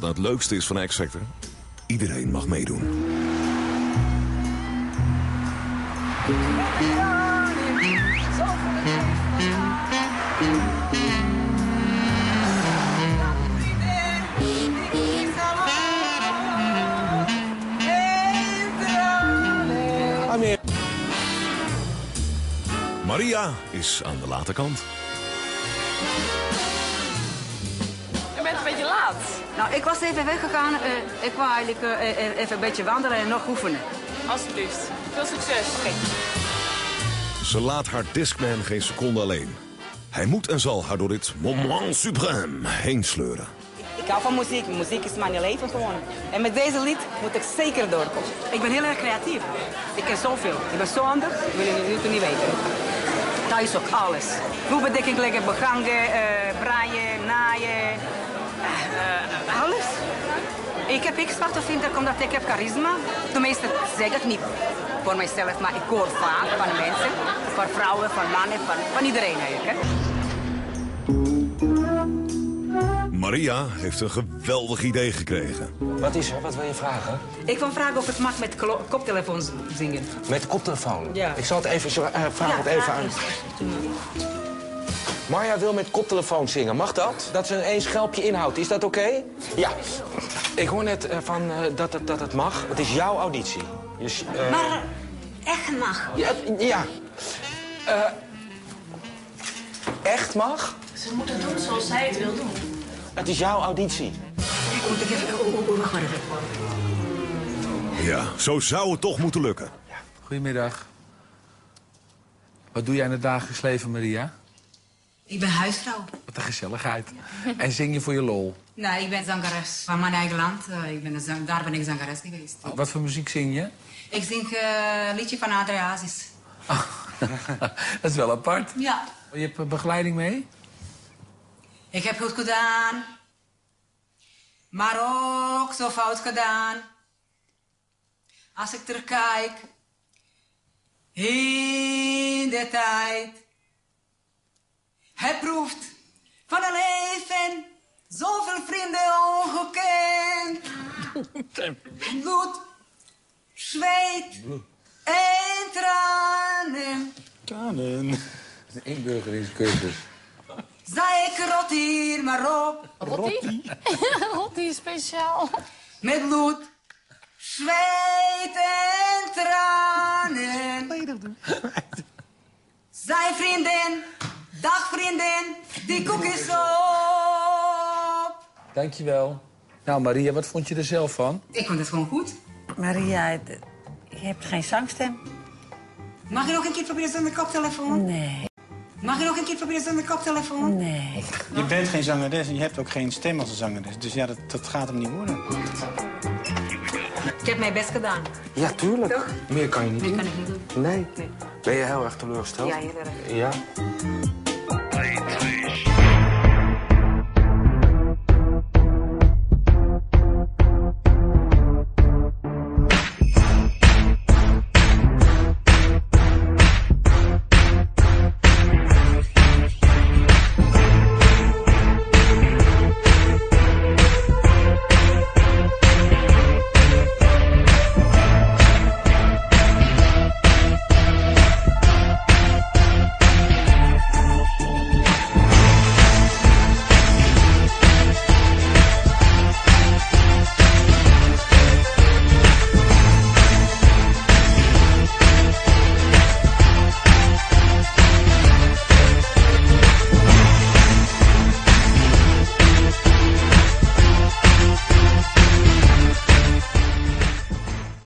wat nou het leukste is van X-Factor? Iedereen mag meedoen. Marija is aan de late kant. Je bent een beetje laat. Nou, ik was even weggegaan. Ik wou eigenlijk even een beetje wandelen en nog oefenen. Alsjeblieft. Veel succes. Okay. Ze laat haar Discman geen seconde alleen. Hij moet en zal haar door dit moment suprême heen sleuren. Ik hou van muziek. Muziek is mijn leven gewoon. En met deze lied moet ik zeker doorkomen. Ik ben heel erg creatief. Ik ken zoveel. Ik ben zo anders. Dat wil je nu niet weten. Thuis ook alles. Vloerbedekking leggen, begangen, braaien, naaien. Alles. Ik heb X-Factor vinden omdat ik heb charisma. De meesten zeggen het niet voor mijzelf, maar ik hoor vaak van mensen. Van vrouwen, van mannen, van iedereen eigenlijk. Hè? Marija heeft een geweldig idee gekregen. Wat is er? Wat wil je vragen? Ik wil vragen of ik mag met koptelefoons zingen. Met koptelefoon? Ja. Ik zal het even vragen aan. Marija wil met koptelefoon zingen. Mag dat? Dat ze een schelpje inhoudt. Is dat oké? Okay? Ja. Ik hoor net dat het mag. Het is jouw auditie. Dus, maar echt mag? Ja. Echt mag? Ze moeten doen zoals zij het wil doen. Het is jouw auditie. Ja, zo zou het toch moeten lukken. Ja. Goedemiddag. Wat doe jij in het dagelijks leven, Marija? Ik ben huisvrouw. Wat een gezelligheid. En zing je voor je lol? Nee, ik ben zangeres van mijn eigen land. Daar ben ik zangeres geweest. Oh, wat voor muziek zing je? Ik zing een liedje van Adriazis. Oh, dat is wel apart. Ja. Je hebt begeleiding mee? Ik heb goed gedaan, maar ook zo fout gedaan. Als ik terugkijk in de tijd, hij proeft van een leven, zoveel vrienden ongekend. Bloed, zweet en tranen. Tranen. De inburgeringscursus. Zij ik rot hier maar op. Rotti? Rotti speciaal. Met bloed, zweet en tranen. Zij vrienden, dag vrienden, die koek is op. Dankjewel. Nou Marija, wat vond je er zelf van? Ik vond het gewoon goed. Marija, je hebt geen zangstem. Mag je nog een keer proberen zonder koptelefoon? Nee. Mag je nog een keer proberen zonder koptelefoon? Nee. Je bent geen zangeres en je hebt ook geen stem als een zangeres. Dus ja, dat gaat hem niet worden. Ik heb mijn best gedaan. Ja, tuurlijk. Toch? Meer kan je niet doen. Meer kan ik niet doen. Nee. Nee. Ben je heel erg teleurgesteld? Ja, heel erg. Ja.